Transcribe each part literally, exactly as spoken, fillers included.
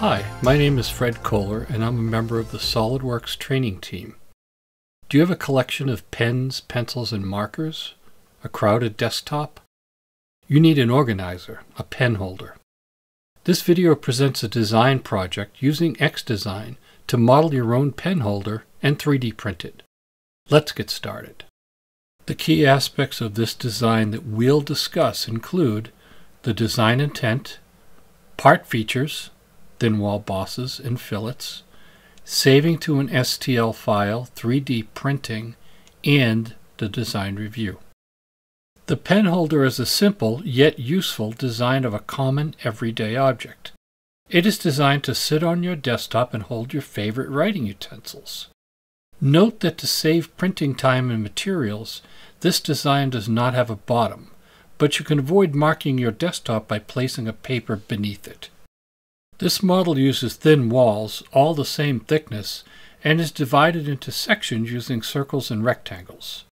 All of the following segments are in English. Hi, my name is Fred Kohler, and I'm a member of the SOLIDWORKS training team. Do you have a collection of pens, pencils, and markers? A crowded desktop? You need an organizer, a pen holder. This video presents a design project using xDesign to model your own pen holder and three D print it. Let's get started. The key aspects of this design that we'll discuss include the design intent, part features, thin wall bosses and fillets, saving to an S T L file, three D printing, and the design review. The pen holder is a simple yet useful design of a common everyday object. It is designed to sit on your desktop and hold your favorite writing utensils. Note that to save printing time and materials, this design does not have a bottom, but you can avoid marking your desktop by placing a paper beneath it. This model uses thin walls, all the same thickness, and is divided into sections using circles and rectangles.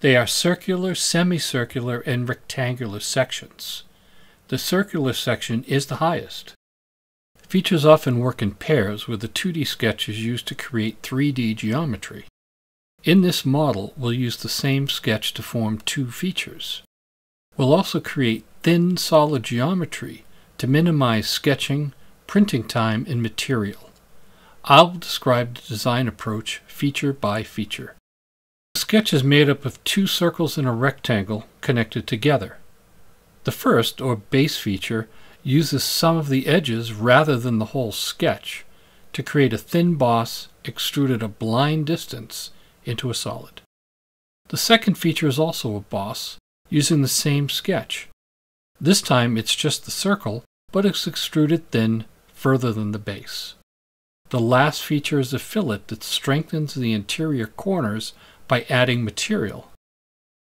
They are circular, semicircular, and rectangular sections. The circular section is the highest. Features often work in pairs, with the two D sketch is used to create three D geometry. In this model, we'll use the same sketch to form two features. We'll also create thin, solid geometry to minimize sketching, printing time, and material. I'll describe the design approach feature by feature. The sketch is made up of two circles and a rectangle connected together. The first, or base feature, uses some of the edges rather than the whole sketch to create a thin boss extruded a blind distance into a solid. The second feature is also a boss using the same sketch. This time it's just the circle, but it's extruded thin further than the base. The last feature is a fillet that strengthens the interior corners by adding material.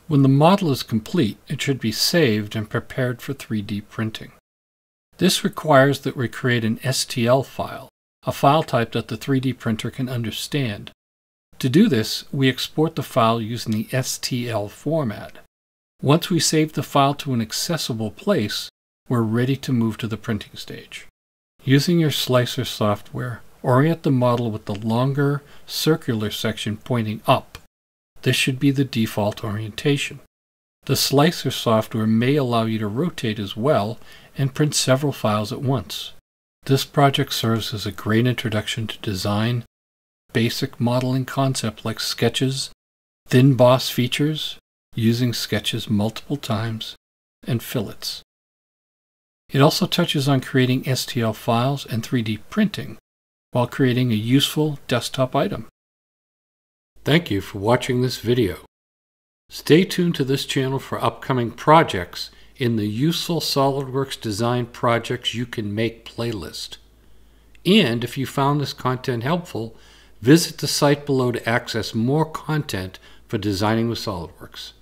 When the model is complete, it should be saved and prepared for three D printing. This requires that we create an S T L file, a file type that the three D printer can understand. To do this, we export the file using the S T L format. Once we save the file to an accessible place, we're ready to move to the printing stage. Using your slicer software, orient the model with the longer circular section pointing up. This should be the default orientation. The slicer software may allow you to rotate as well and print several files at once. This project serves as a great introduction to design, basic modeling concepts like sketches, thin boss features, using sketches multiple times, and fillets. It also touches on creating S T L files and three D printing while creating a useful desktop item. Thank you for watching this video. Stay tuned to this channel for upcoming projects in the Useful SOLIDWORKS Design Projects You Can Make playlist. And if you found this content helpful, visit the site below to access more content for designing with SOLIDWORKS.